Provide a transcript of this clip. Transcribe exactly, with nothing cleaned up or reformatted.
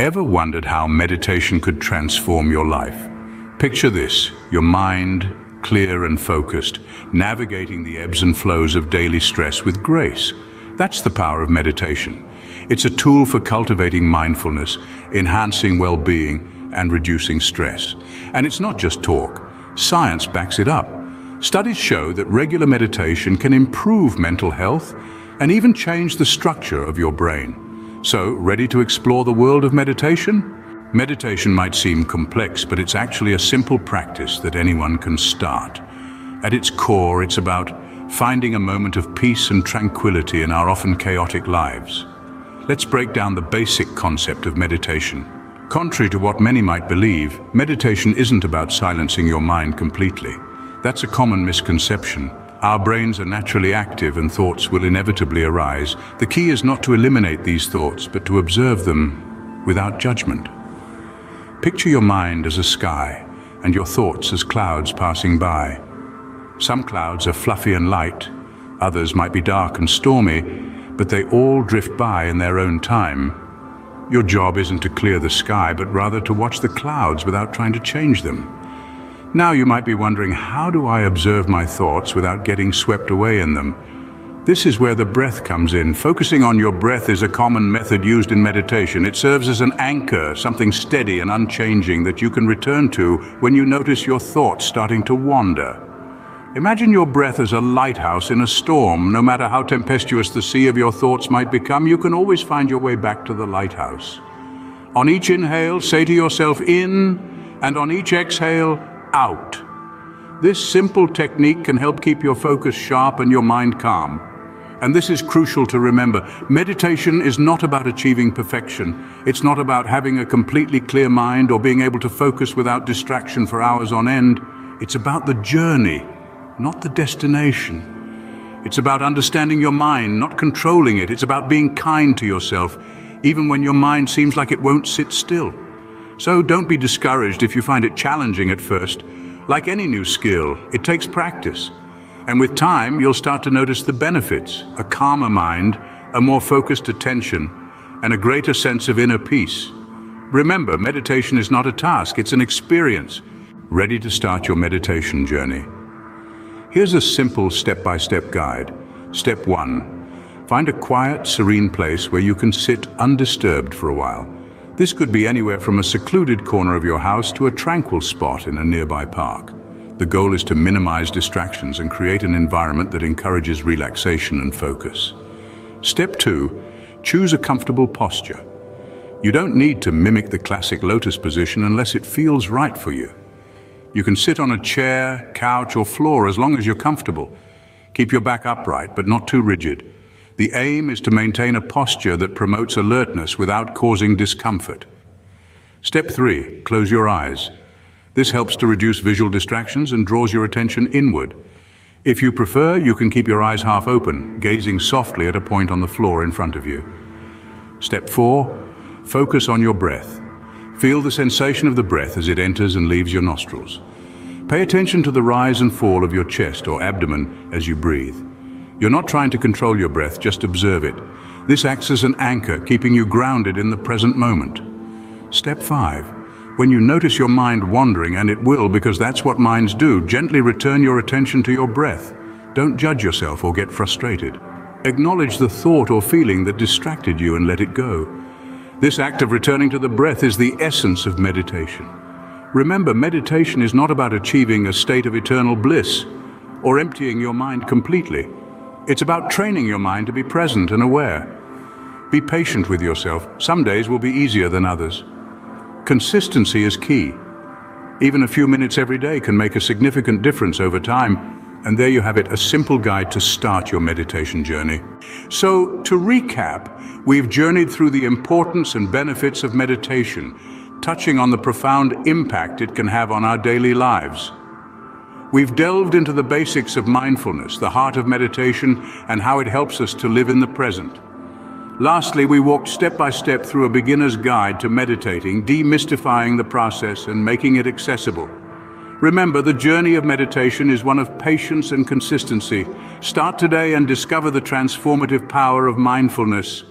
Ever wondered how meditation could transform your life? Picture this, your mind clear and focused, navigating the ebbs and flows of daily stress with grace. That's the power of meditation. It's a tool for cultivating mindfulness, enhancing well-being, and reducing stress. And it's not just talk. Science backs it up. Studies show that regular meditation can improve mental health and even change the structure of your brain. So, ready to explore the world of meditation? Meditation might seem complex, but it's actually a simple practice that anyone can start. At its core, it's about finding a moment of peace and tranquility in our often chaotic lives. Let's break down the basic concept of meditation. Contrary to what many might believe, meditation isn't about silencing your mind completely. That's a common misconception. Our brains are naturally active and thoughts will inevitably arise. The key is not to eliminate these thoughts, but to observe them without judgment. Picture your mind as a sky, and your thoughts as clouds passing by. Some clouds are fluffy and light, others might be dark and stormy, but they all drift by in their own time. Your job isn't to clear the sky, but rather to watch the clouds without trying to change them. Now you might be wondering, how do I observe my thoughts without getting swept away in them? This is where the breath comes in. Focusing on your breath is a common method used in meditation. It serves as an anchor, something steady and unchanging that you can return to when you notice your thoughts starting to wander. Imagine your breath as a lighthouse in a storm. No matter how tempestuous the sea of your thoughts might become, you can always find your way back to the lighthouse. On each inhale, say to yourself, "in," and on each exhale, "out." This simple technique can help keep your focus sharp and your mind calm. And this is crucial to remember. Meditation is not about achieving perfection. It's not about having a completely clear mind or being able to focus without distraction for hours on end. It's about the journey, not the destination. It's about understanding your mind, not controlling it. It's about being kind to yourself, even when your mind seems like it won't sit still. So don't be discouraged if you find it challenging at first. Like any new skill, it takes practice. And with time, you'll start to notice the benefits: a calmer mind, a more focused attention, and a greater sense of inner peace. Remember, meditation is not a task, it's an experience. Ready to start your meditation journey? Here's a simple step-by-step guide. Step one, find a quiet, serene place where you can sit undisturbed for a while. This could be anywhere from a secluded corner of your house to a tranquil spot in a nearby park. The goal is to minimize distractions and create an environment that encourages relaxation and focus. Step two, choose a comfortable posture. You don't need to mimic the classic lotus position unless it feels right for you. You can sit on a chair, couch, or floor as long as you're comfortable. Keep your back upright, but not too rigid. The aim is to maintain a posture that promotes alertness without causing discomfort. Step three, close your eyes. This helps to reduce visual distractions and draws your attention inward. If you prefer, you can keep your eyes half open, gazing softly at a point on the floor in front of you. Step four, focus on your breath. Feel the sensation of the breath as it enters and leaves your nostrils. Pay attention to the rise and fall of your chest or abdomen as you breathe. You're not trying to control your breath, just observe it. This acts as an anchor, keeping you grounded in the present moment. Step five, when you notice your mind wandering, and it will, because that's what minds do, gently return your attention to your breath. Don't judge yourself or get frustrated. Acknowledge the thought or feeling that distracted you and let it go. This act of returning to the breath is the essence of meditation. Remember, meditation is not about achieving a state of eternal bliss or emptying your mind completely. It's about training your mind to be present and aware. Be patient with yourself. Some days will be easier than others. Consistency is key. Even a few minutes every day can make a significant difference over time. And there you have it, a simple guide to start your meditation journey. So, to recap, we've journeyed through the importance and benefits of meditation, touching on the profound impact it can have on our daily lives. We've delved into the basics of mindfulness, the heart of meditation, and how it helps us to live in the present. Lastly, we walked step by step through a beginner's guide to meditating, demystifying the process and making it accessible. Remember, the journey of meditation is one of patience and consistency. Start today and discover the transformative power of mindfulness.